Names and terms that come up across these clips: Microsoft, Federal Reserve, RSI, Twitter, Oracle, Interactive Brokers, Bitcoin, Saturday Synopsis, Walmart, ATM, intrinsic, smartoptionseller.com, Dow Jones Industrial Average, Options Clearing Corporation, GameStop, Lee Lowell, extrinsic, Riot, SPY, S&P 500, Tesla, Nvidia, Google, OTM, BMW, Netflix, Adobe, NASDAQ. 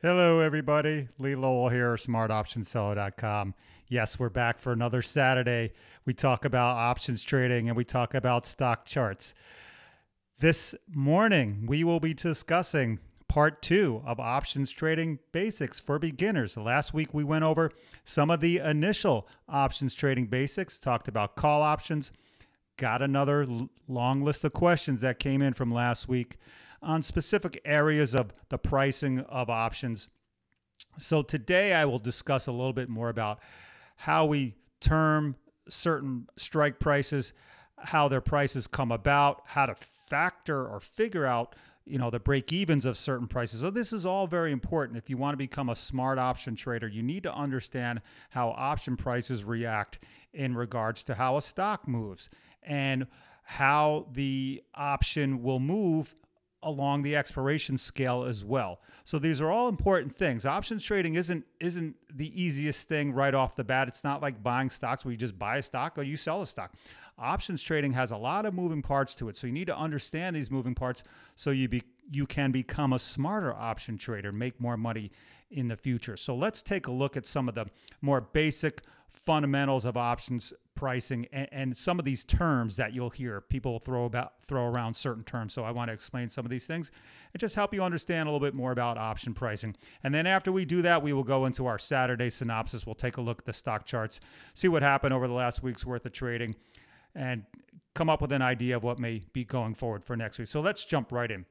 Hello, everybody. Lee Lowell here, smartoptionseller.com. Yes, we're back for another Saturday. We talk about options trading and we talk about stock charts. This morning, we will be discussing part two of options trading basics for beginners. Last week, we went over some of the initial options trading basics, talked about call options, got another long list of questions that came in from last week on specific areas of the pricing of options. So today I will discuss a little bit more about how we term certain strike prices, how their prices come about, how to factor or figure out, the break evens of certain prices. So this is all very important. If you want to become a smart option trader, you need to understand how option prices react in regards to how a stock moves and how the option will move along the expiration scale as well. So these are all important things. Options trading isn't the easiest thing right off the bat. It's not like buying stocks where you just buy a stock or you sell a stock. Options trading has a lot of moving parts to it. So you need to understand these moving parts so you can become a smarter option trader, make more money in the future. So let's take a look at some of the more basic fundamentals of options pricing and some of these terms that you'll hear people throw around certain terms. So I want to explain some of these things and just help you understand a little bit more about option pricing. And then after we do that, we will go into our Saturday synopsis. We'll take a look at the stock charts, see what happened over the last week's worth of trading, and come up with an idea of what may be going forward for next week. So let's jump right in.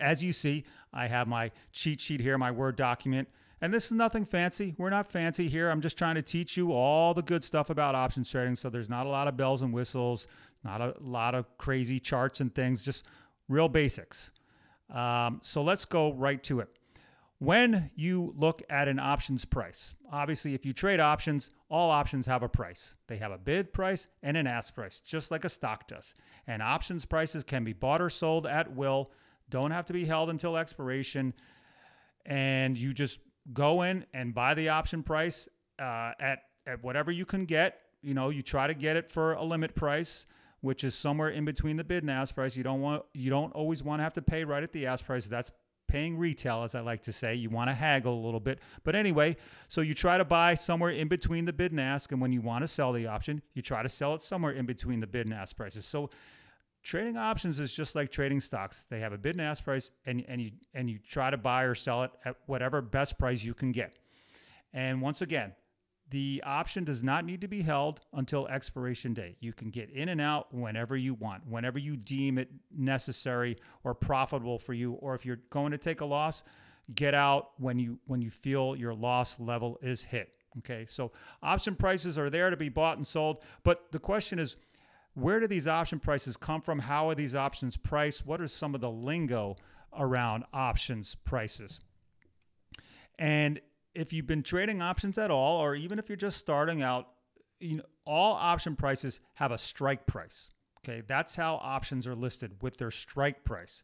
As you see, I have my cheat sheet here, my Word document. And this is nothing fancy. We're not fancy here. I'm just trying to teach you all the good stuff about options trading. So there's not a lot of bells and whistles, not a lot of crazy charts and things, just real basics. So let's go right to it. When you look at an options price, obviously if you trade options, all options have a price. They have a bid price and an ask price, just like a stock does. And options prices can be bought or sold at will, don't have to be held until expiration, and you just go in and buy the option price at whatever you can get. You try to get it for a limit price, which is somewhere in between the bid and ask price. You don't always want to have to pay right at the ask price. That's paying retail, as I like to say. You want to haggle a little bit. But anyway, so you try to buy somewhere in between the bid and ask, and when you want to sell the option, you try to sell it somewhere in between the bid and ask prices. So trading options is just like trading stocks. They have a bid and ask price, and you try to buy or sell it at whatever best price you can get. And once again, the option does not need to be held until expiration date. You can get in and out whenever you want, whenever you deem it necessary or profitable for you, or if you're going to take a loss, get out when you feel your loss level is hit. Okay, so option prices are there to be bought and sold, but the question is, where do these option prices come from? How are these options priced? What are some of the lingo around options prices? And if you've been trading options at all, or even if you're just starting out, all option prices have a strike price. Okay, that's how options are listed, with their strike price.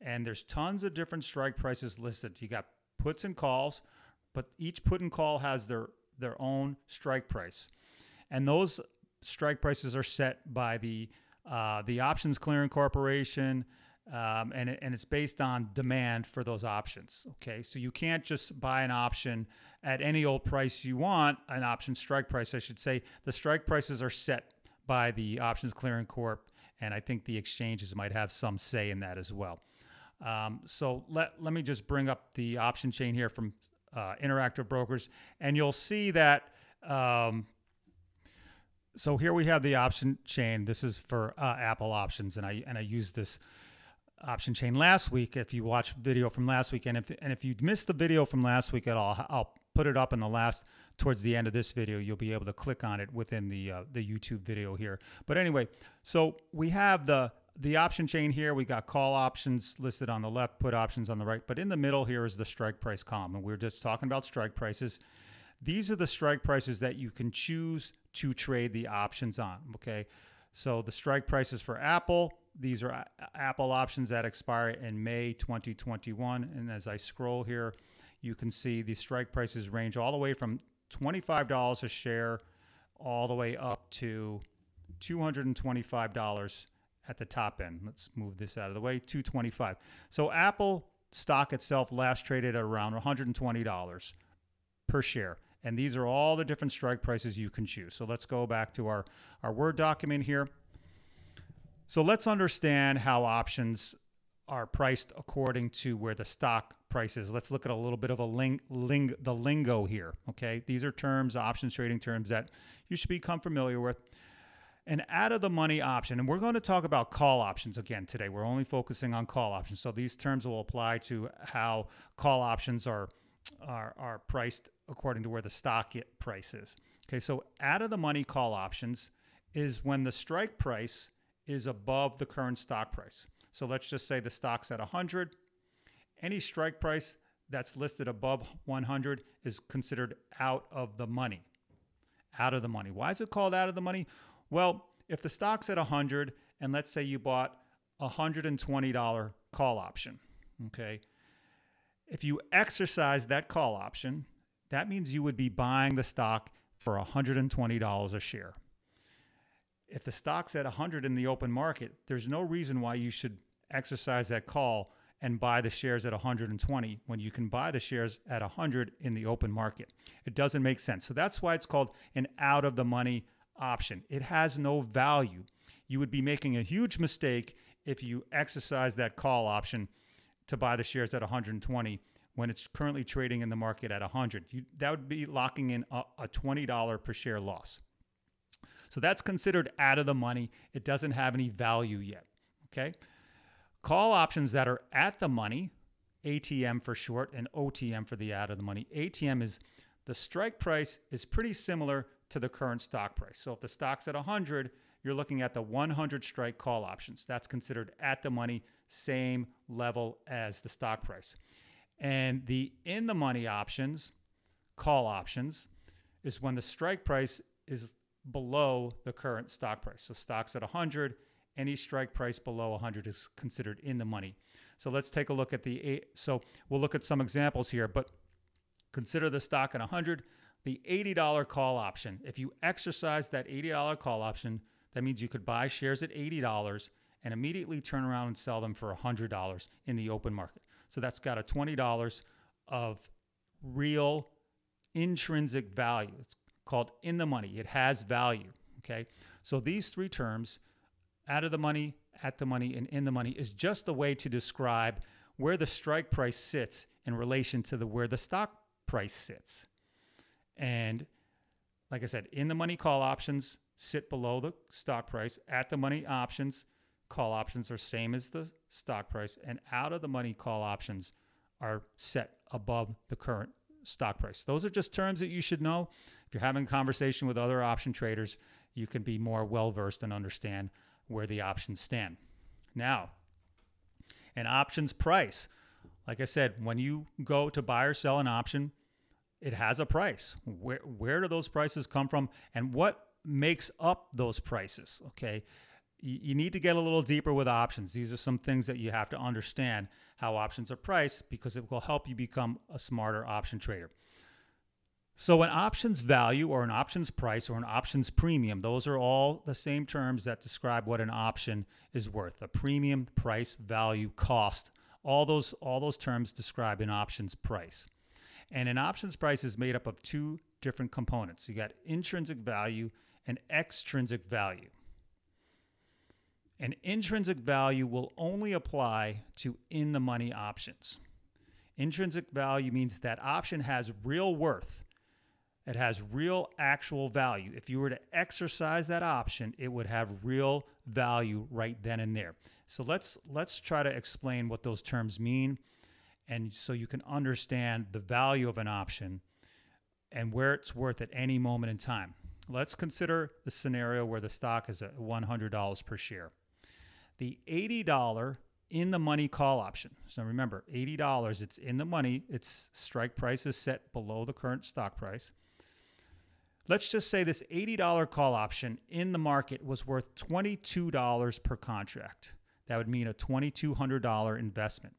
And there's tons of different strike prices listed. You got puts and calls, but each put and call has their own strike price. And those strike prices are set by the Options Clearing Corporation, and it's based on demand for those options. Okay, so you can't just buy an option at any old price you want. An option strike price, I should say. The strike prices are set by the Options Clearing Corp, and I think the exchanges might have some say in that as well. So let me just bring up the option chain here from Interactive Brokers, and you'll see that. So here we have the option chain. This is for Apple options, and I used this option chain last week. If you watched video from last week, and if you missed the video from last week at all, I'll put it up in the towards the end of this video. You'll be able to click on it within the YouTube video here. But anyway, so we have the option chain here. We got call options listed on the left, put options on the right, but in the middle here is the strike price column, and we're just talking about strike prices. These are the strike prices that you can choose to trade the options on. Okay, so the strike prices for Apple, these are Apple options that expire in May 2021. And as I scroll here, you can see the strike prices range all the way from $25 a share all the way up to $225 at the top end. Let's move this out of the way, $225. So Apple stock itself last traded at around $120 per share. And these are all the different strike prices you can choose. So let's go back to our Word document here. So let's understand how options are priced according to where the stock price is. Let's look at a little bit of a the lingo here, okay? These are terms, options trading terms that you should become familiar with. An out-of-the-money option, and we're going to talk about call options again today. We're only focusing on call options. So these terms will apply to how call options are priced according to where the stock price is. Okay, so out-of-the-money call options is when the strike price is above the current stock price. So let's just say the stock's at 100. Any strike price that's listed above 100 is considered out of the money. Out of the money. Why is it called out of the money? Well, if the stock's at 100 and let's say you bought a $120 call option, okay? If you exercise that call option, that means you would be buying the stock for $120 a share. If the stock's at 100 in the open market, there's no reason why you should exercise that call and buy the shares at 120 when you can buy the shares at 100 in the open market. It doesn't make sense. So that's why it's called an out-of-the-money option. It has no value. You would be making a huge mistake if you exercise that call option to buy the shares at 120 when it's currently trading in the market at 100. That would be locking in a $20 per share loss. So that's considered out of the money. It doesn't have any value yet, okay? Call options that are at the money, ATM for short and OTM for the out of the money. ATM is the strike price is pretty similar to the current stock price. So if the stock's at 100, you're looking at the 100 strike call options. That's considered at the money, same level as the stock price. And the in the money options, call options, is when the strike price is below the current stock price. So stock's at 100, any strike price below 100 is considered in the money. So let's take a look at so we'll look at some examples here, but consider the stock at 100, the $80 call option. If you exercise that $80 call option, that means you could buy shares at $80 and immediately turn around and sell them for $100 in the open market. So that's got a $20 of real intrinsic value. It's called in the money. It has value, okay? So these three terms, out of the money, at the money, and in the money, is just a way to describe where the strike price sits in relation to where the stock price sits. And like I said, in the money call options sit below the stock price. At the money options, call options are same as the stock price, and out of the money call options are set above the current stock price. Those are just terms that you should know. If you're having a conversation with other option traders, you can be more well-versed and understand where the options stand. Now, an option's price. Like I said, when you go to buy or sell an option, it has a price. Where do those prices come from and what makes up those prices, okay? You need to get a little deeper with options. These are some things that you have to understand how options are priced because it will help you become a smarter option trader. So an options value or an options price or an options premium, those are all the same terms that describe what an option is worth. A premium, price, value, cost, all those terms describe an options price. And an options price is made up of two different components. You got intrinsic value and extrinsic value. And intrinsic value will only apply to in-the-money options. Intrinsic value means that option has real worth. It has real actual value. If you were to exercise that option, it would have real value right then and there. So let's try to explain what those terms mean and so you can understand the value of an option and where it's worth at any moment in time. Let's consider the scenario where the stock is at $100 per share. The $80 in the money call option. So remember, $80, it's in the money. Its strike price is set below the current stock price. Let's just say this $80 call option in the market was worth $22 per contract. That would mean a $2,200 investment.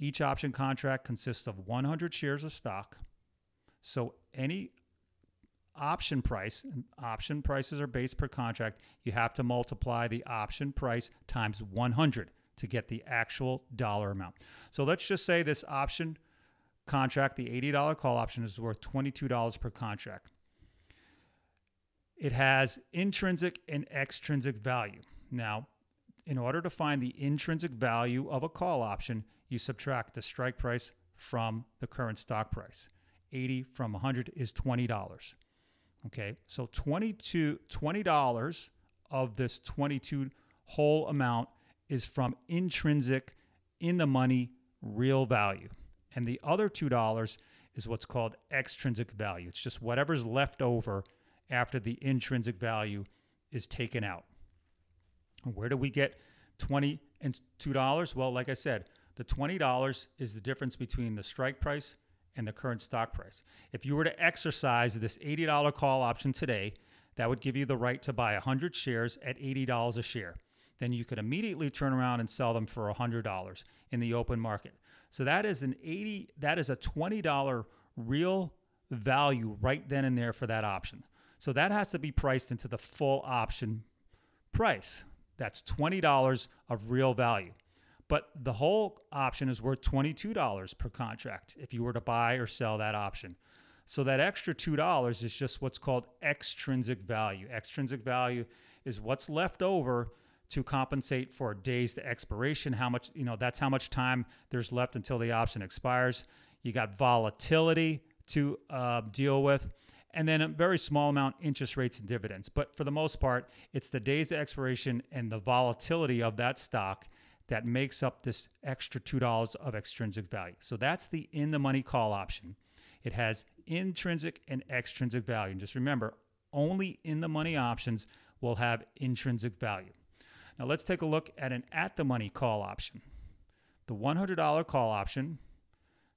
Each option contract consists of 100 shares of stock. So any option price, and option prices are based per contract, you have to multiply the option price times 100 to get the actual dollar amount. So let's just say this option contract, the $80 call option, is worth $22 per contract. It has intrinsic and extrinsic value. Now, in order to find the intrinsic value of a call option, you subtract the strike price from the current stock price. 80 from 100 is $20. Okay, so $20 of this 22 whole amount is from intrinsic, in the money, real value. And the other $2 is what's called extrinsic value. It's just whatever's left over after the intrinsic value is taken out. Where do we get $20 and $2? Well, like I said, the $20 is the difference between the strike price and the current stock price. If you were to exercise this $80 call option today, that would give you the right to buy 100 shares at $80 a share. Then you could immediately turn around and sell them for $100 in the open market. So that is a $20 real value right then and there for that option. So that has to be priced into the full option price. That's $20 of real value. But the whole option is worth $22 per contract if you were to buy or sell that option. So that extra $2 is just what's called extrinsic value. Extrinsic value is what's left over to compensate for days to expiration. How much, that's how much time there's left until the option expires. You got volatility to deal with, and then a very small amount, interest rates and dividends. But for the most part, it's the days of expiration and the volatility of that stock that makes up this extra $2 of extrinsic value. So that's the in-the-money call option. It has intrinsic and extrinsic value. And just remember, only in-the-money options will have intrinsic value. Now let's take a look at an at-the-money call option. The $100 call option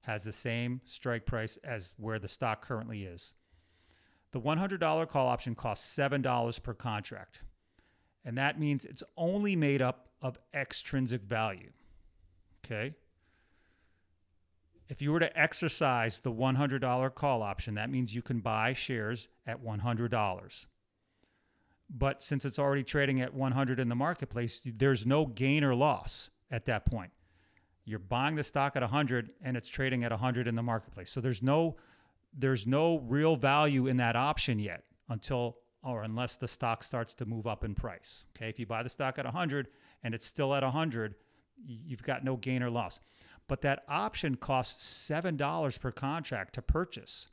has the same strike price as where the stock currently is. The $100 call option costs $7 per contract, and that means it's only made up of extrinsic value, okay? If you were to exercise the $100 call option, that means you can buy shares at $100. But since it's already trading at $100 in the marketplace, there's no gain or loss at that point. You're buying the stock at $100 and it's trading at $100 in the marketplace. So there's no real value in that option yet unless the stock starts to move up in price. Okay, if you buy the stock at 100 and it's still at 100, you've got no gain or loss. But that option costs $7 per contract to purchase,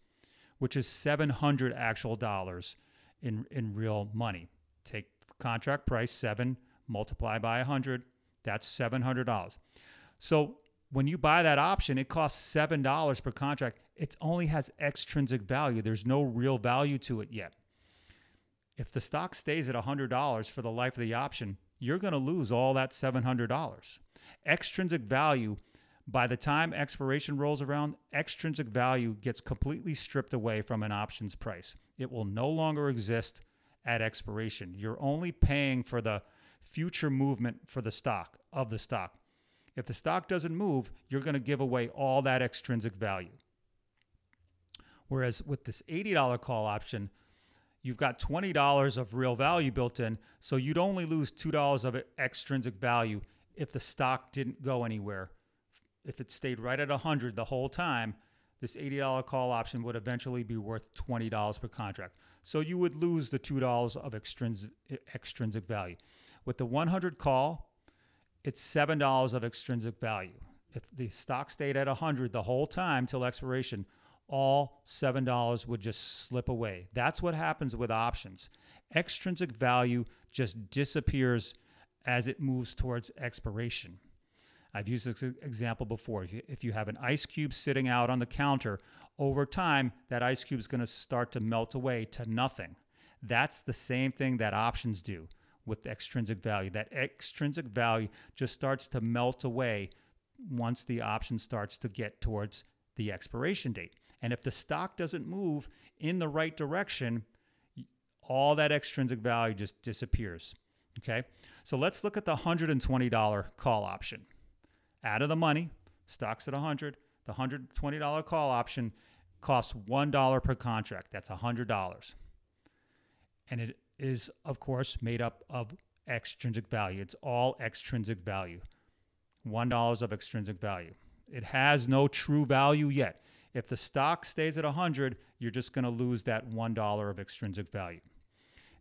which is $700 actual dollars in real money. Take the contract price, 7, multiply by 100, that's $700. So when you buy that option, it costs $7 per contract. It only has extrinsic value. There's no real value to it yet. If the stock stays at $100 for the life of the option, you're going to lose all that $700. Extrinsic value, by the time expiration rolls around, extrinsic value gets completely stripped away from an option's price. It will no longer exist at expiration. You're only paying for the future movement for the stock, of the stock. If the stock doesn't move, you're going to give away all that extrinsic value. Whereas with this $80 call option, you've got $20 of real value built in, so you'd only lose $2 of extrinsic value if the stock didn't go anywhere. If it stayed right at 100 the whole time, this $80 call option would eventually be worth $20 per contract. So you would lose the $2 of extrinsic value. With the 100 call, it's $7 of extrinsic value. If the stock stayed at 100 the whole time till expiration, all $7 would just slip away. That's what happens with options. Extrinsic value just disappears as it moves towards expiration. I've used this example before. If you have an ice cube sitting out on the counter, over time, that ice cube is going to start to melt away to nothing. That's the same thing that options do with extrinsic value. That extrinsic value just starts to melt away once the option starts to get towards the expiration date. And if the stock doesn't move in the right direction, all that extrinsic value just disappears, okay? So let's look at the $120 call option. Out of the money, stock's at 100, the $120 call option costs $1 per contract, that's $100. And it is, of course, made up of extrinsic value. It's all extrinsic value. $1 of extrinsic value. It has no true value yet. If the stock stays at 100, you're just going to lose that $1 of extrinsic value.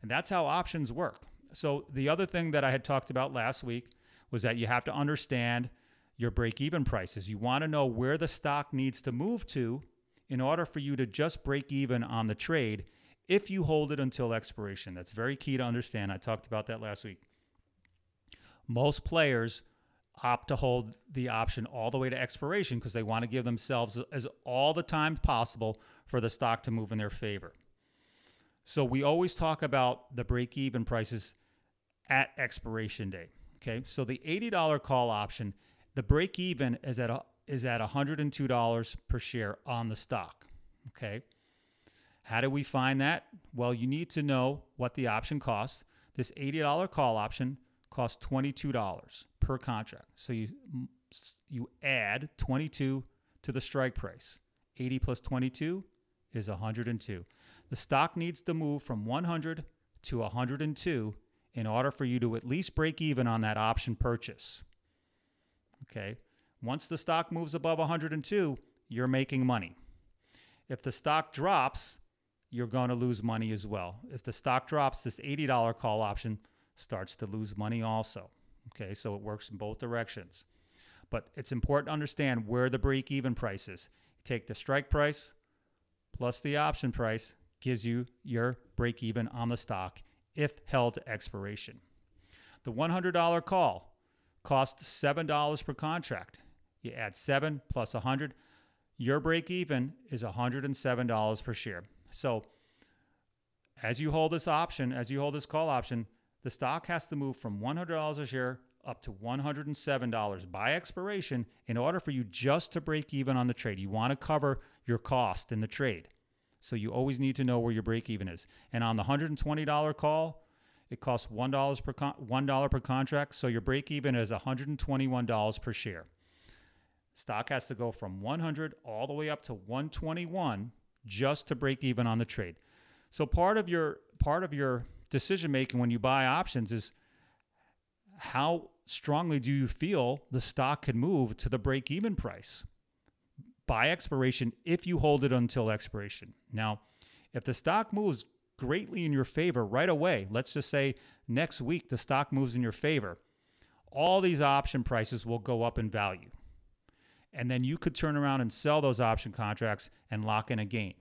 And that's how options work. So the other thing that I had talked about last week was that you have to understand your break-even prices. You want to know where the stock needs to move to in order for you to just break even on the trade if you hold it until expiration. That's very key to understand. I talked about that last week. Most players opt to hold the option all the way to expiration because they want to give themselves as all the time possible for the stock to move in their favor. So we always talk about the break-even prices at expiration date. Okay, so the $80 call option, the break-even is at $102 per share on the stock. Okay, how do we find that? Well, you need to know what the option costs. This $80 call option costs $22 per contract. So you add 22 to the strike price. 80 plus 22 is 102. The stock needs to move from 100 to 102 in order for you to at least break even on that option purchase. Okay. Once the stock moves above 102, you're making money. If the stock drops, you're going to lose money as well. If the stock drops, this $80 call option starts to lose money also. Okay. So it works in both directions. But it's important to understand where the break even price is. Take the strike price plus the option price, gives you your break-even on the stock if held to expiration. The $100 call costs $7 per contract. You add 7 plus 100. Your break-even is $107 per share. So as you hold this option, as you hold this call option, the stock has to move from $100 a share up to $107 by expiration in order for you just to break even on the trade. You want to cover your cost in the trade. So you always need to know where your break-even is. And on the $120 call, it costs $1 per contract, so your break-even is $121 per share. Stock has to go from 100 all the way up to 121 just to break even on the trade. So part of your decision making when you buy options is how strongly do you feel the stock could move to the break-even price by expiration if you hold it until expiration. Now, if the stock moves greatly in your favor right away, let's just say next week the stock moves in your favor, all these option prices will go up in value. And then you could turn around and sell those option contracts and lock in a gain.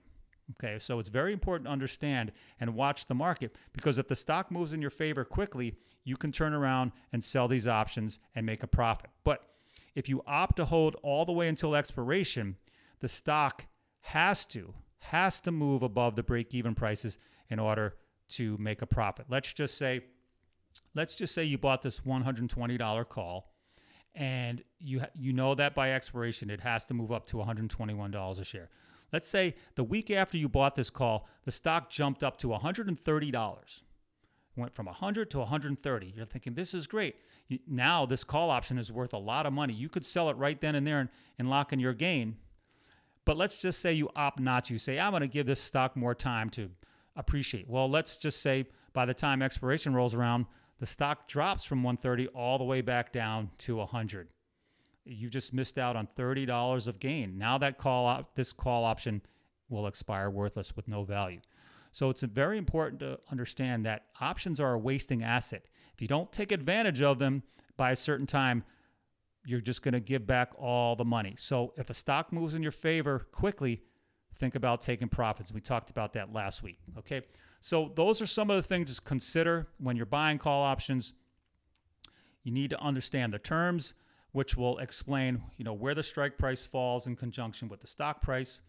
Okay, so it's very important to understand and watch the market, because if the stock moves in your favor quickly, you can turn around and sell these options and make a profit. But if you opt to hold all the way until expiration, the stock has to move above the break-even prices in order to make a profit. Let's just say you bought this $120 call, and you know that by expiration it has to move up to $121 a share. Let's say the week after you bought this call, the stock jumped up to $130. Went from 100 to 130. You're thinking, this is great. Now this call option is worth a lot of money. You could sell it right then and there and lock in your gain. But let's just say you opt not to. You say, I'm going to give this stock more time to appreciate. Well, let's just say by the time expiration rolls around, the stock drops from 130 all the way back down to 100. You just missed out on $30 of gain. Now that this call option will expire worthless with no value. So it's very important to understand that options are a wasting asset. If you don't take advantage of them by a certain time, you're just going to give back all the money. So if a stock moves in your favor quickly, think about taking profits. We talked about that last week. Okay, so those are some of the things to consider when you're buying call options. You need to understand the terms, which will explain, where the strike price falls in conjunction with the stock price.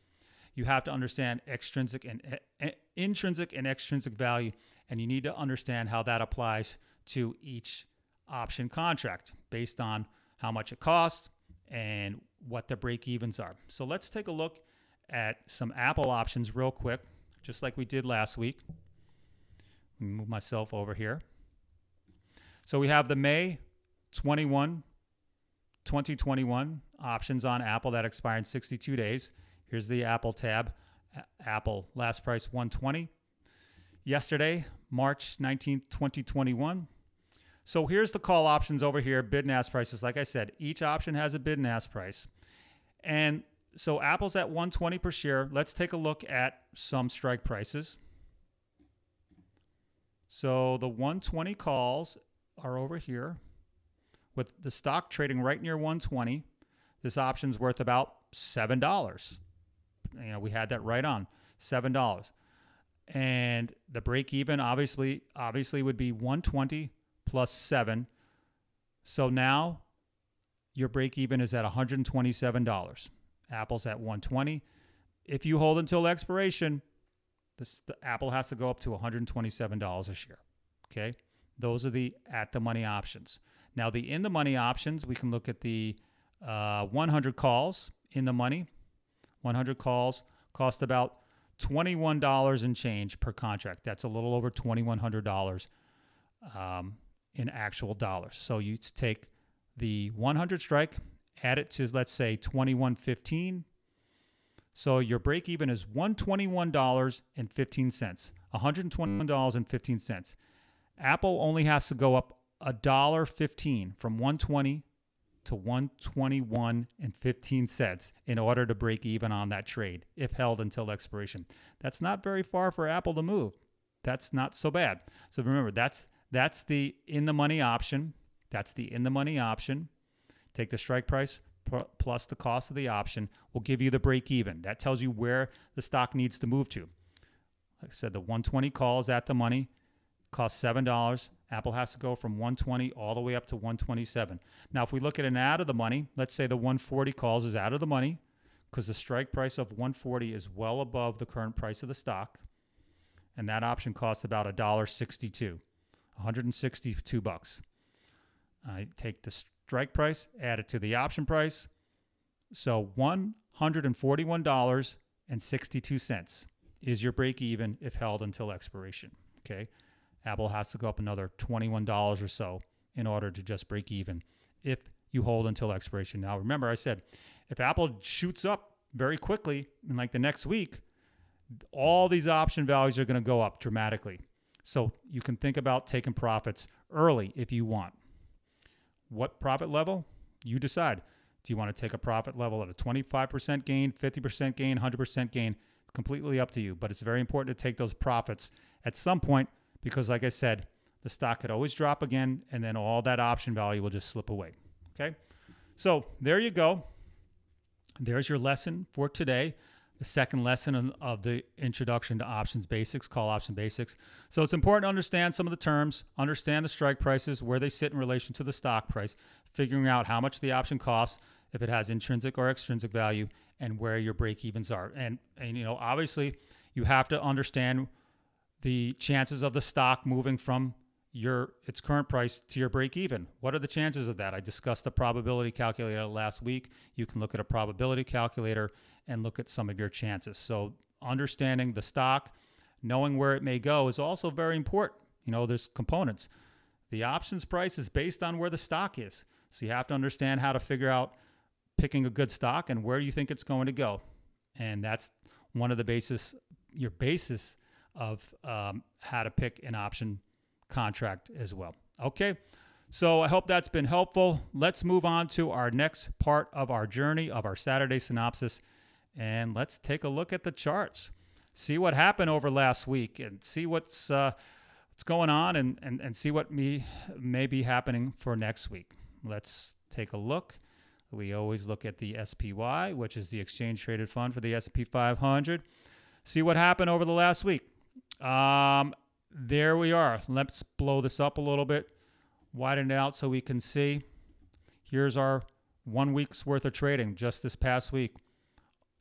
You have to understand intrinsic and extrinsic value, and you need to understand how that applies to each option contract based on how much it costs and what the break-evens are. So let's take a look at some Apple options real quick, just like we did last week. Let me move myself over here. So we have the May 21, 2021 options on Apple that expire in 62 days. Here's the Apple tab. Apple last price 120. Yesterday, March 19th, 2021. So here's the call options over here, bid and ask prices. Like I said, each option has a bid and ask price. And so Apple's at $120 per share. Let's take a look at some strike prices. So the 120 calls are over here with the stock trading right near 120. This option's worth about $7. You know, we had that right on, $7. And the break even obviously would be 120 plus 7. So now your break even is at $127. Apple's at 120. If you hold until expiration, the Apple has to go up to $127 a share. Okay, those are the at the money options. Now the in the money options, we can look at the 100 calls in the money. 100 calls cost about $21 and change per contract. That's a little over $2,100 in actual dollars. So you take the 100 strike, add it to, let's say, $21.15. So your break even is $121.15, $121.15. Apple only has to go up $1.15 from 120 to $121.15 in order to break even on that trade if held until expiration. That's not very far for Apple to move. That's not so bad. So remember, that's the in the money option. That's the in the money option. Take the strike price plus the cost of the option will give you the break even. That tells you where the stock needs to move to. Like I said, the 120 call is at the money, costs $7. Apple has to go from 120 all the way up to 127. Now, if we look at an out of the money, let's say the 140 calls is out of the money because the strike price of 140 is well above the current price of the stock. And that option costs about $1.62, $162. I take the strike price, add it to the option price. So $141.62 is your break even if held until expiration. Okay. Apple has to go up another $21 or so in order to just break even if you hold until expiration. Now, remember, I said if Apple shoots up very quickly in like the next week, all these option values are going to go up dramatically. So you can think about taking profits early if you want. What profit level? You decide. Do you want to take a profit level at a 25% gain, 50% gain, 100% gain? Completely up to you. But it's very important to take those profits at some point, because like I said, the stock could always drop again, and then all that option value will just slip away, okay? So there you go. There's your lesson for today, the second lesson of the introduction to options basics, call option basics. So it's important to understand some of the terms, understand the strike prices, where they sit in relation to the stock price, figuring out how much the option costs, if it has intrinsic or extrinsic value, and where your break-evens are. And you know, obviously, you have to understand the chances of the stock moving from its current price to your break even. What are the chances of that? I discussed the probability calculator last week. You can look at a probability calculator and look at some of your chances. So understanding the stock, knowing where it may go is also very important. You know, there's components. The options price is based on where the stock is. So you have to understand how to figure out picking a good stock and where you think it's going to go. And that's one of the basis, your basis of how to pick an option contract as well. Okay, so I hope that's been helpful. Let's move on to our next part of our journey of our Saturday synopsis, and let's take a look at the charts, see what happened over last week, and see what's going on, and see what may be happening for next week. Let's take a look. We always look at the SPY, which is the exchange traded fund for the S&P 500. See what happened over the last week. There we are. Let's blow this up a little bit, widen it out so we can see. Here's our 1 week's worth of trading just this past week.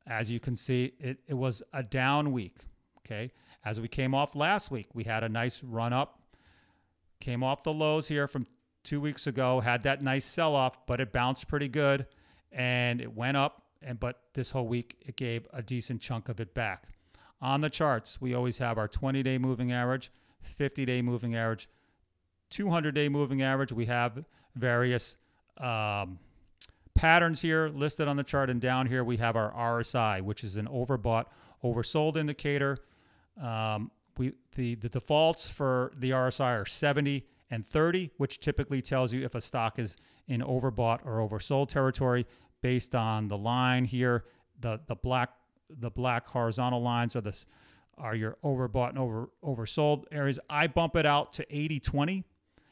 As you can see, it was a down week. Okay. As we came off last week, we had a nice run up, came off the lows here from 2 weeks ago, had that nice sell-off, but it bounced pretty good and it went up. But this whole week, it gave a decent chunk of it back. On the charts, we always have our 20-day moving average, 50-day moving average, 200-day moving average. We have various patterns here listed on the chart. And down here, we have our RSI, which is an overbought, oversold indicator. The defaults for the RSI are 70 and 30, which typically tells you if a stock is in overbought or oversold territory based on the line here. The black horizontal lines are this are your overbought and oversold areas. I bump it out to 80-20.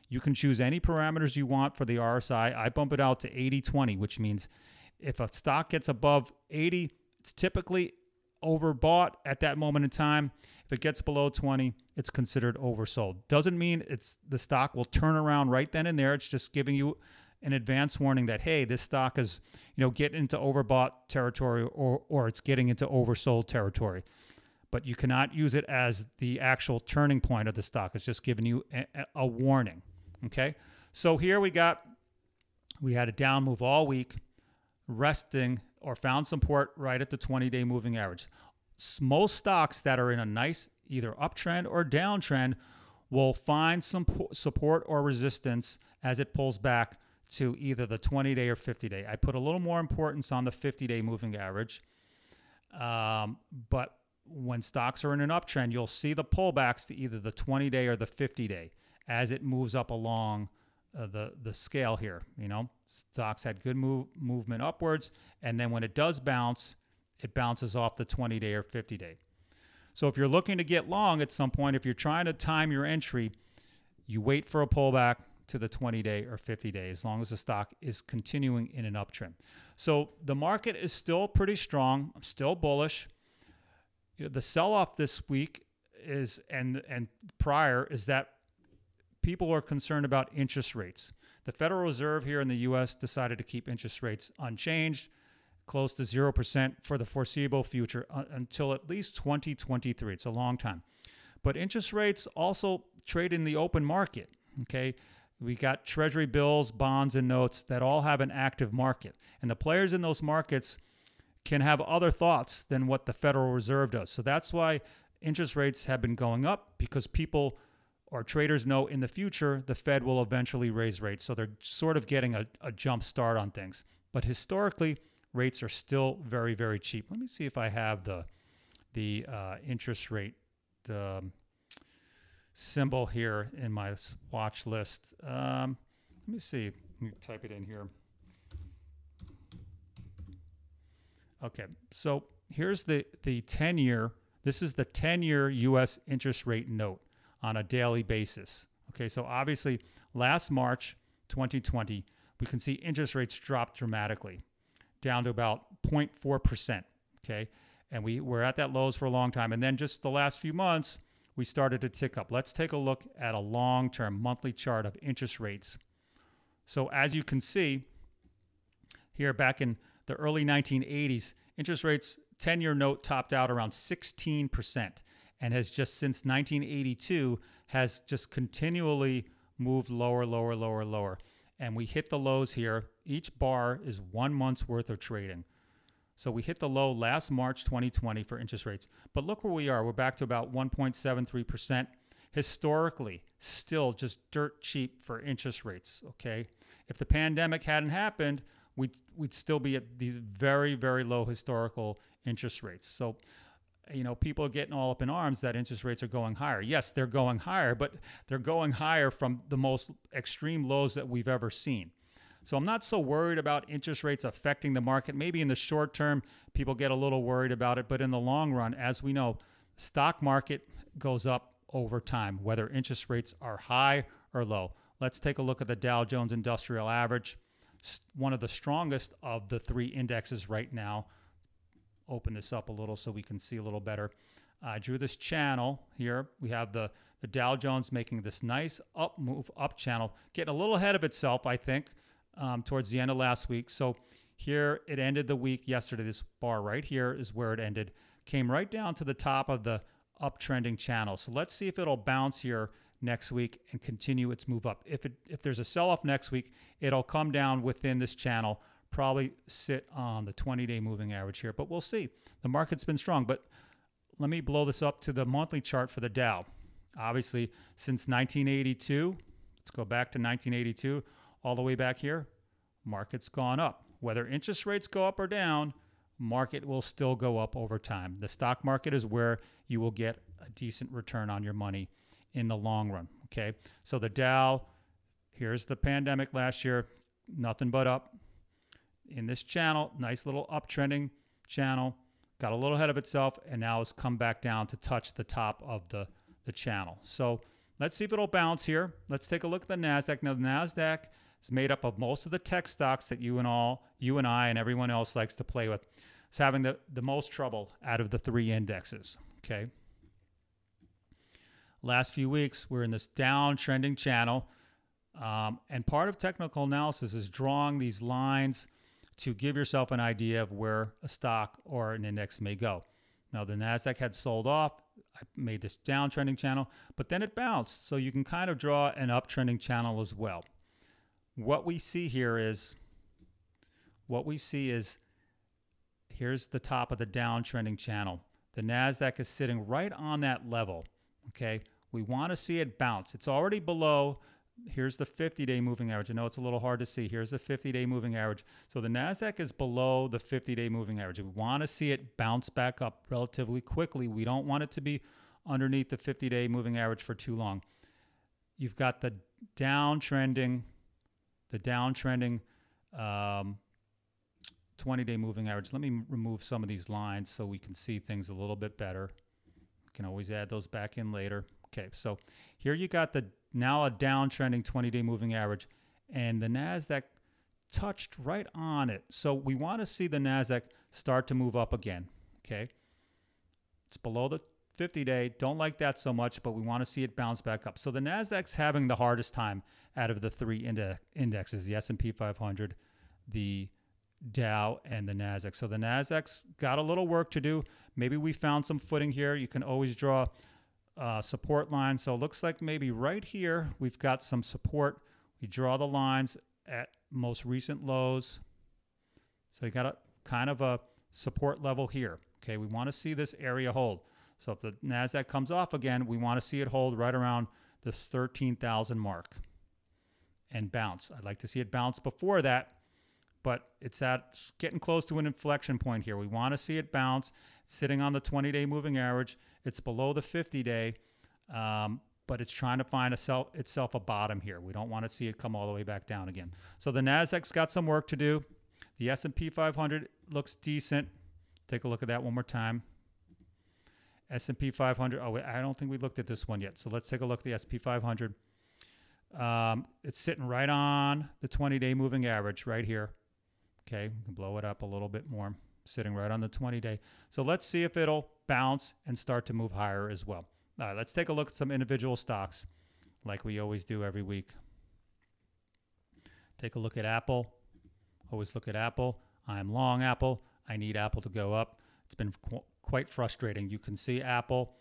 You can choose any parameters you want for the RSI. I bump it out to 80-20, which means if a stock gets above 80, it's typically overbought at that moment in time. If it gets below 20, it's considered oversold. Doesn't mean it's the stock will turn around right then and there. It's just giving you an advance warning that, hey, this stock is, you know, getting into overbought territory or it's getting into oversold territory. But you cannot use it as the actual turning point of the stock. It's just giving you a warning. Okay, so here we had a down move all week, resting or found support right at the 20-day moving average. Most stocks that are in a nice either uptrend or downtrend will find some support or resistance as it pulls back to either the 20-day or 50-day. I put a little more importance on the 50-day moving average, but when stocks are in an uptrend, you'll see the pullbacks to either the 20-day or the 50-day as it moves up along the scale here. You know, stocks had good movement upwards, and then when it does bounce, it bounces off the 20-day or 50-day. So if you're looking to get long at some point, if you're trying to time your entry, you wait for a pullback to the 20-day or 50-day, as long as the stock is continuing in an uptrend. So the market is still pretty strong. I'm still bullish. You know, the sell-off this week is and prior is that people are concerned about interest rates. The Federal Reserve here in the U.S. decided to keep interest rates unchanged, close to 0% for the foreseeable future until at least 2023. It's a long time. But interest rates also trade in the open market, okay? We got treasury bills, bonds, and notes that all have an active market. And the players in those markets can have other thoughts than what the Federal Reserve does. So that's why interest rates have been going up, because people or traders know in the future the Fed will eventually raise rates. So they're sort of getting a jump start on things. But historically, rates are still very, very cheap. Let me see if I have the interest rate symbol here in my watch list. Let me see. Let me type it in here. Okay, so here's the 10-year. This is the 10-year U.S. interest rate note on a daily basis. Okay, so obviously last March 2020, we can see interest rates drop dramatically, down to about 0.4%, okay? And we were at that lows for a long time. And then just the last few months, we started to tick up. Let's take a look at a long-term monthly chart of interest rates. So as you can see here back in the early 1980s, interest rates, 10-year note topped out around 16% and has just since 1982 has just continually moved lower, lower, lower, lower. And we hit the lows here. Each bar is 1 month's worth of trading. So we hit the low last March 2020 for interest rates. But look where we are. We're back to about 1.73%. Historically, still just dirt cheap for interest rates, okay? If the pandemic hadn't happened, we'd still be at these very, very low historical interest rates. So, you know, people are getting all up in arms that interest rates are going higher. Yes, they're going higher, but they're going higher from the most extreme lows that we've ever seen. So I'm not so worried about interest rates affecting the market. Maybe in the short term, people get a little worried about it, but in the long run, as we know, the stock market goes up over time, whether interest rates are high or low. Let's take a look at the Dow Jones Industrial Average, one of the strongest of the three indexes right now. Open this up a little so we can see a little better. I drew this channel here. We have the Dow Jones making this nice up move, up channel, getting a little ahead of itself, I think, towards the end of last week. So here it ended the week yesterday. This bar right here is where it ended. Came right down to the top of the uptrending channel. So let's see if it'll bounce here next week and continue its move up. If there's a sell-off next week, it'll come down within this channel, probably sit on the 20-day moving average here, but we'll see. The market's been strong, but let me blow this up to the monthly chart for the Dow. Obviously, since 1982, let's go back to 1982, all the way back here, market's gone up. Whether interest rates go up or down, market will still go up over time. The stock market is where you will get a decent return on your money in the long run, Okay, so the Dow, here's the pandemic last year, nothing but up. In this channel, nice little uptrending channel, got a little ahead of itself, and now it's come back down to touch the top of the channel. So let's see if it'll bounce here. Let's take a look at the NASDAQ. Now, the NASDAQ is made up of most of the tech stocks that you and I and everyone else likes to play with. It's having the most trouble out of the three indexes, okay? Last few weeks, we're in this downtrending channel, and part of technical analysis is drawing these lines to give yourself an idea of where a stock or an index may go. Now, the NASDAQ had sold off. I made this downtrending channel, but then it bounced. So you can kind of draw an uptrending channel as well. What we see here is, here's the top of the downtrending channel. The NASDAQ is sitting right on that level, okay? We want to see it bounce. It's already below. Here's the 50-day moving average. I know it's a little hard to see. Here's the 50-day moving average. So the NASDAQ is below the 50-day moving average. We want to see it bounce back up relatively quickly. We don't want it to be underneath the 50-day moving average for too long. You've got the downtrending 20-day moving average. Let me remove some of these lines so we can see things a little bit better. You can always add those back in later. Okay, so here you got the now a downtrending 20-day moving average, and the NASDAQ touched right on it. So we want to see the NASDAQ start to move up again, okay? It's below the 50-day. Don't like that so much, but we want to see it bounce back up. So the NASDAQ's having the hardest time out of the three indexes, the S&P 500, the Dow, and the NASDAQ. So the NASDAQ's got a little work to do. Maybe we found some footing here. You can always draw support line. So it looks like maybe right here we've got some support. We draw the lines at most recent lows. So you got a kind of a support level here. Okay, we want to see this area hold. So if the NASDAQ comes off again, we want to see it hold right around this 13,000 mark and bounce. I'd like to see it bounce before that, but it's at getting close to an inflection point here. We want to see it bounce. It's sitting on the 20-day moving average. It's below the 50-day, but it's trying to find itself a bottom here. We don't want to see it come all the way back down again. So the NASDAQ's got some work to do. The S&P 500 looks decent. Take a look at that one more time. S&P 500. Oh, I don't think we looked at this one yet. So let's take a look at the S&P 500. It's sitting right on the 20-day moving average right here. Okay, we can blow it up a little bit more, sitting right on the 20-day. So let's see if it'll bounce and start to move higher as well. All right, let's take a look at some individual stocks like we always do every week. Take a look at Apple. Always look at Apple. I'm long Apple. I need Apple to go up. It's been quite frustrating. You can see Apple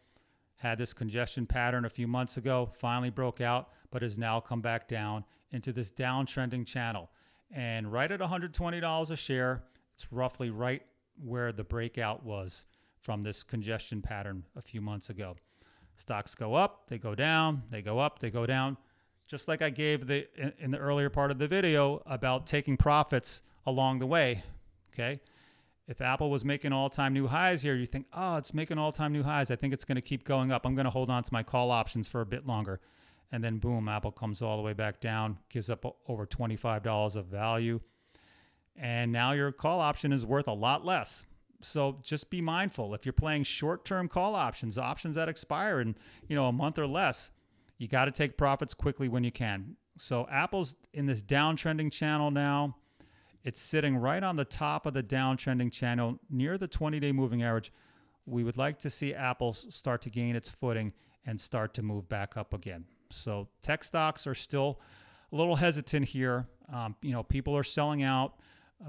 had this congestion pattern a few months ago, finally broke out, but has now come back down into this downtrending channel. And right at $120 a share, it's roughly right where the breakout was from this congestion pattern a few months ago. Stocks go up, they go down, they go up, they go down. Just like I gave in the earlier part of the video about taking profits along the way, okay? If Apple was making all-time new highs here, you think, oh, it's making all-time new highs. I think it's going to keep going up. I'm going to hold on to my call options for a bit longer. And then, boom, Apple comes all the way back down, gives up over $25 of value. And now your call option is worth a lot less. So just be mindful. If you're playing short-term call options, options that expire in, you know, a month or less, you got to take profits quickly when you can. So Apple's in this downtrending channel now. It's sitting right on the top of the downtrending channel near the 20-day moving average. We would like to see Apple start to gain its footing and start to move back up again. So tech stocks are still a little hesitant here. You know, people are selling out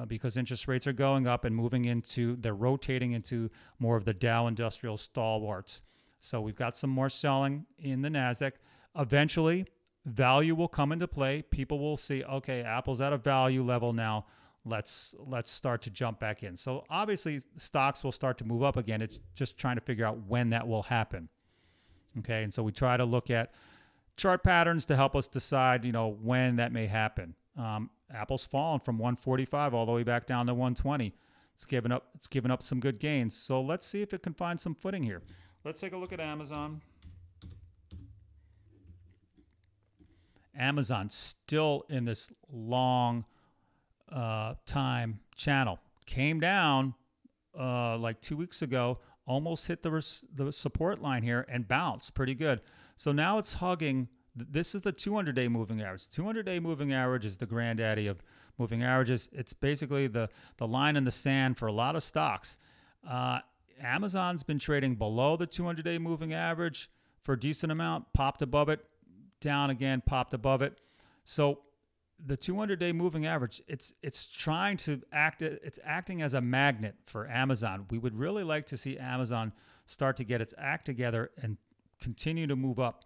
because interest rates are going up and they're rotating into more of the Dow Industrial stalwarts. So we've got some more selling in the NASDAQ. Eventually, value will come into play. People will see, okay, Apple's at a value level now. Let's start to jump back in. So obviously stocks will start to move up again. It's just trying to figure out when that will happen. Okay, and so we try to look at chart patterns to help us decide, you know, when that may happen. Apple's fallen from 145 all the way back down to 120. It's given up some good gains. So let's see if it can find some footing here. Let's take a look at Amazon. Amazon still in this long time channel. Came down like 2 weeks ago, almost hit the support line here and bounced pretty good. So now it's hugging. This is the 200-day moving average. 200-day moving average is the granddaddy of moving averages. It's basically the line in the sand for a lot of stocks. Amazon's been trading below the 200-day moving average for a decent amount, popped above it, down again, popped above it. So the 200-day moving average, it's trying to act, it's acting as a magnet for Amazon. We would really like to see Amazon start to get its act together and continue to move up.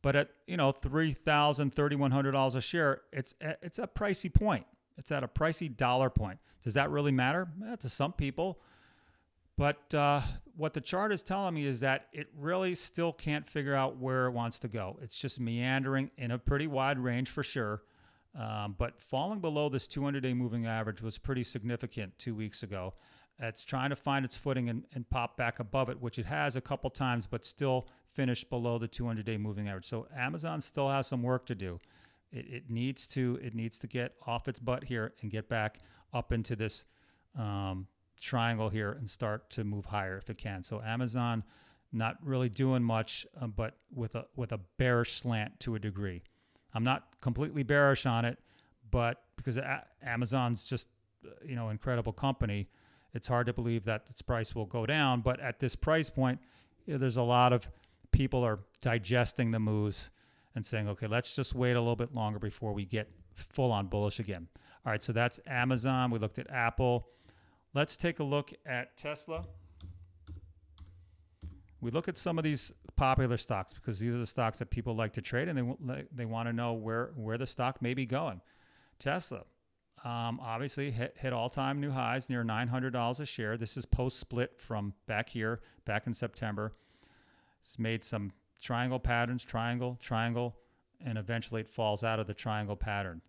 But at, you know, $3,000, $3,100 a share, it's a pricey point. It's at a pricey dollar point. Does that really matter? Eh, to some people. But what the chart is telling me is that it really still can't figure out where it wants to go. It's just meandering in a pretty wide range for sure. But falling below this 200-day moving average was pretty significant 2 weeks ago. It's trying to find its footing and pop back above it, which it has a couple times, but still finished below the 200-day moving average. So Amazon still has some work to do. It needs to get off its butt here and get back up into this triangle here and start to move higher if it can. So Amazon not really doing much, but with a bearish slant to a degree. I'm not completely bearish on it, but because Amazon's just, you know, incredible company, it's hard to believe that its price will go down. But at this price point, you know, there's a lot of people are digesting the moves and saying, okay, let's just wait a little bit longer before we get full on bullish again. All right, so that's Amazon. We looked at Apple. Let's take a look at Tesla. We look at some of these popular stocks because these are the stocks that people like to trade, and they want to know where the stock may be going. Tesla obviously hit all-time new highs near $900 a share. This is post-split from back here, back in September. It's made some triangle patterns, triangle, triangle, and eventually it falls out of the triangle pattern.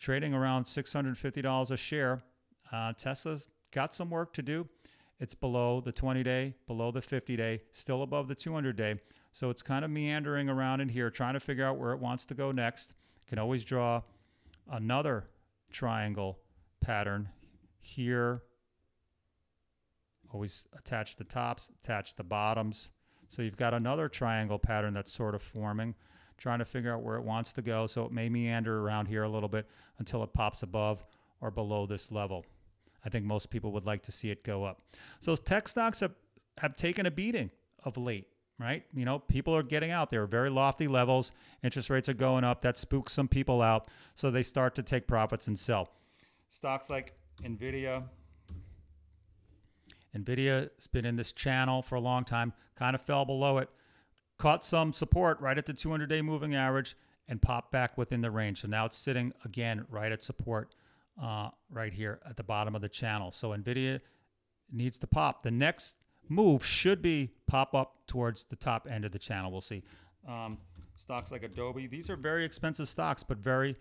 Trading around $650 a share, Tesla's got some work to do. It's below the 20-day, below the 50-day, still above the 200-day. So it's kind of meandering around in here, trying to figure out where it wants to go next. Can always draw another triangle pattern here. Always attach the tops, attach the bottoms. So you've got another triangle pattern that's sort of forming, trying to figure out where it wants to go. So it may meander around here a little bit until it pops above or below this level. I think most people would like to see it go up. So tech stocks have taken a beating of late, right? You know, people are getting out there, very lofty levels. Interest rates are going up. That spooks some people out. So they start to take profits and sell. Stocks like Nvidia. Nvidia's been in this channel for a long time, kind of fell below it, caught some support right at the 200-day moving average and popped back within the range. So now it's sitting again right at support. Right here at the bottom of the channel. So Nvidia needs to pop. The next move should be pop up towards the top end of the channel. We'll see. Stocks like Adobe. These are very expensive stocks, but very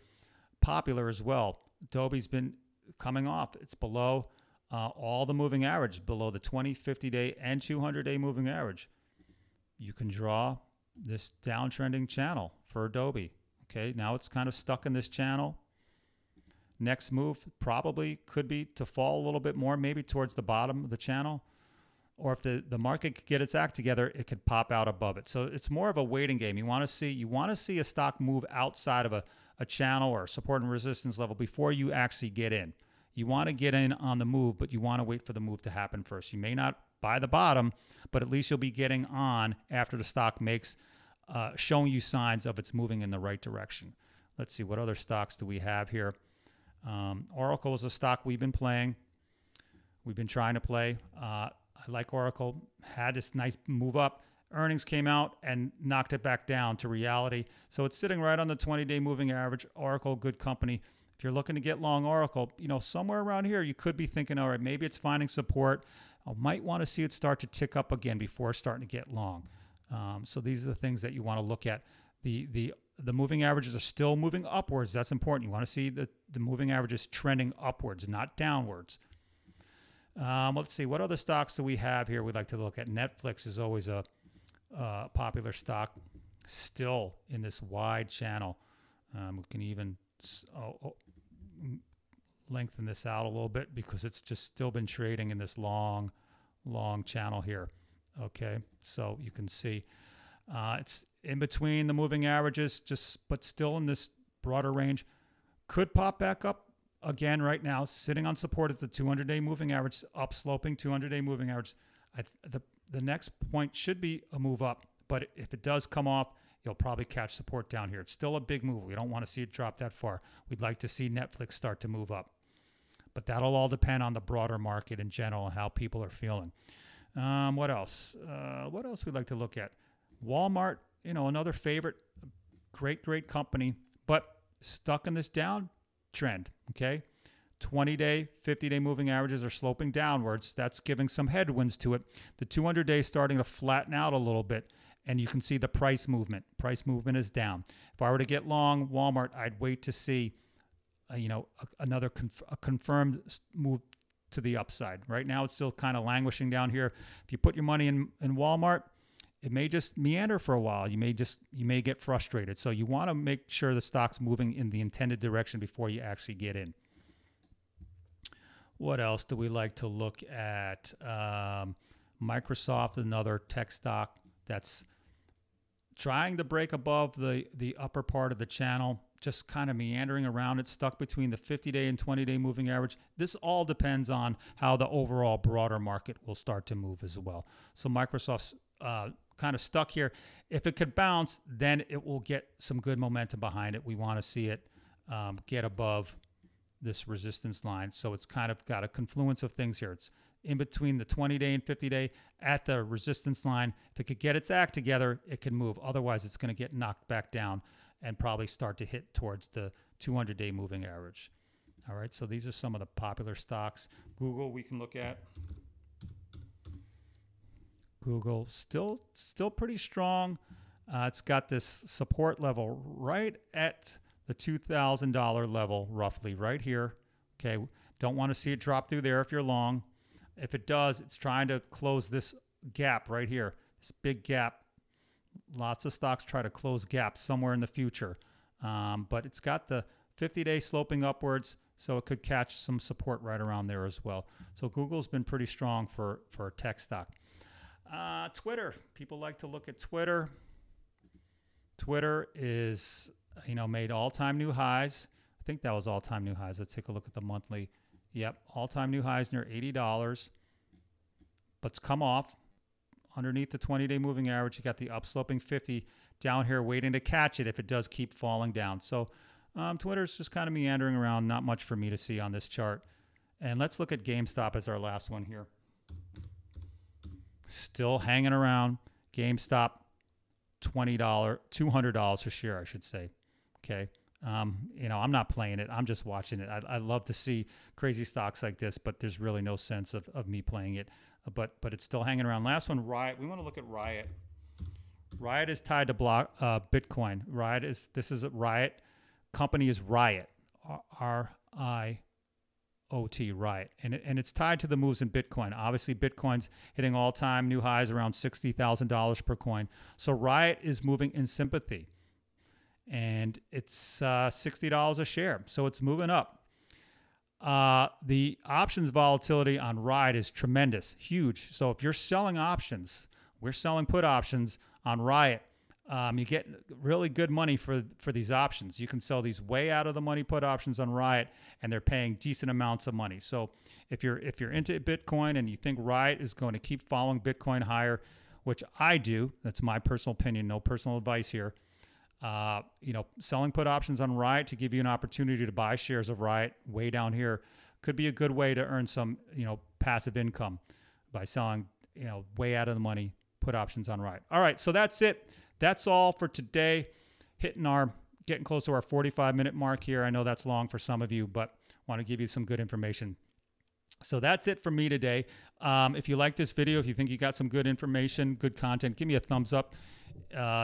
popular as well. Adobe's been coming off. It's below all the moving average, below the 20, 50-day, and 200-day moving average. You can draw this downtrending channel for Adobe. Okay, now it's kind of stuck in this channel. Next move probably could be to fall a little bit more, maybe towards the bottom of the channel. Or if the market could get its act together, it could pop out above it. So it's more of a waiting game. You want to see a stock move outside of a channel or support and resistance level before you actually get in. You want to get in on the move, but you want to wait for the move to happen first. You may not buy the bottom, but at least you'll be getting on after the stock makes showing you signs of it's moving in the right direction. Let's see, what other stocks do we have here? Oracle is a stock we've been playing. We've been trying to play. I like Oracle. Had this nice move up. Earnings came out and knocked it back down to reality. So it's sitting right on the 20-day moving average. Oracle, good company. If you're looking to get long Oracle, you know, somewhere around here, you could be thinking, all right, maybe it's finding support. I might want to see it start to tick up again before starting to get long. So these are the things that you want to look at. The moving averages are still moving upwards. That's important. You want to see the moving averages trending upwards, not downwards. Let's see. What other stocks do we have here we'd like to look at? Netflix is always a popular stock, still in this wide channel. We can even lengthen this out a little bit because it's just still been trading in this long, long channel here. Okay, so you can see it's in between the moving averages, just but still in this broader range. Could pop back up again right now, sitting on support at the 200-day moving average, upsloping 200-day moving average. The next point should be a move up, but if it does come off, you'll probably catch support down here. It's still a big move. We don't want to see it drop that far. We'd like to see Netflix start to move up, but that'll all depend on the broader market in general and how people are feeling. What else? What else we'd like to look at? Walmart, you know, another favorite, great, great company, but stuck in this downtrend, okay? 20-day, 50-day moving averages are sloping downwards. That's giving some headwinds to it. The 200-day starting to flatten out a little bit, and you can see the price movement. Price movement is down. If I were to get long Walmart, I'd wait to see, you know, a confirmed move to the upside. Right now, it's still kind of languishing down here. If you put your money in Walmart, it may just meander for a while. You may get frustrated. So you want to make sure the stock's moving in the intended direction before you actually get in. What else do we like to look at? Microsoft, another tech stock that's trying to break above the upper part of the channel, just kind of meandering around. It's stuck between the 50-day and 20-day moving average. This all depends on how the overall broader market will start to move as well. So Microsoft's kind of stuck here. If it could bounce, then it will get some good momentum behind it. We want to see it get above this resistance line. So it's kind of got a confluence of things here. It's in between the 20-day and 50-day at the resistance line. If it could get its act together, it can move. Otherwise, it's going to get knocked back down and probably start to hit towards the 200-day moving average. All right, so these are some of the popular stocks. Google, we can look at. Google, still pretty strong. It's got this support level right at the $2,000 level, roughly, right here. Okay, don't want to see it drop through there if you're long. If it does, it's trying to close this gap right here, this big gap. Lots of stocks try to close gaps somewhere in the future, but it's got the 50-day sloping upwards, so it could catch some support right around there as well. So Google's been pretty strong for a tech stock. Twitter, people like to look at Twitter. Twitter is, you know, made all-time new highs. I think that was all-time new highs. Let's take a look at the monthly. Yep, all-time new highs near $80, but it's come off. Underneath the 20-day moving average, you got the upsloping 50 down here waiting to catch it if it does keep falling down. So Twitter's just kind of meandering around. Not much for me to see on this chart. And let's look at GameStop as our last one here. Still hanging around. GameStop, $200 a share, I should say. Okay. You know, I'm not playing it. I'm just watching it. I love to see crazy stocks like this, but there's really no sense of me playing it. But it's still hanging around. Last one, Riot. We want to look at Riot. Riot is tied to Bitcoin. Riot is, this is a Riot. Company is Riot, R-I-O-T, Riot. And it's tied to the moves in Bitcoin. Obviously, Bitcoin's hitting all-time new highs around $60,000 per coin. So Riot is moving in sympathy. And it's $60 a share. So it's moving up. The options volatility on Riot is tremendous, huge. So if you're selling options, we're selling put options on Riot, you get really good money for these options. You can sell these way out of the money put options on Riot, and they're paying decent amounts of money. So if you're into Bitcoin and you think Riot is going to keep following Bitcoin higher, which I do, that's my personal opinion, no personal advice here. You know, selling put options on Riot to give you an opportunity to buy shares of Riot way down here could be a good way to earn some, you know, passive income by selling, you know, way out of the money put options on Riot. All right, so that's it. That's all for today. Getting close to our 45-minute mark here. I know that's long for some of you, but want to give you some good information. So that's it for me today. If you like this video, if you think you got some good information, good content, give me a thumbs up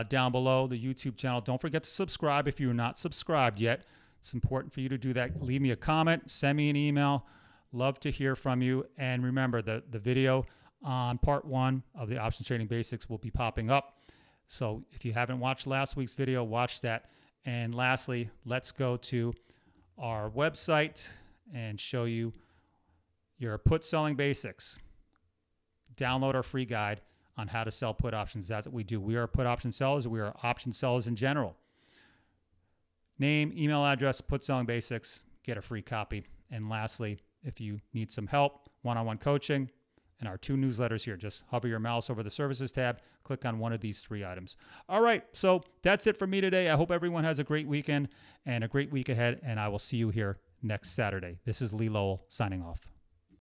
down below the YouTube channel. Don't forget to subscribe if you're not subscribed yet. It's important for you to do that. Leave me a comment, send me an email. Love to hear from you. And remember, the video on part one of the options trading basics will be popping up. So if you haven't watched last week's video, watch that. And lastly, let's go to our website and show you your put selling basics. Download our free guide on how to sell put options. That's what we do. We are put option sellers. We are option sellers in general. Name, email address, put selling basics, get a free copy. And lastly, if you need some help, one-on-one coaching, and our two newsletters here. Just hover your mouse over the services tab, click on one of these three items. All right, so that's it for me today. I hope everyone has a great weekend and a great week ahead, and I will see you here next Saturday. This is Lee Lowell signing off.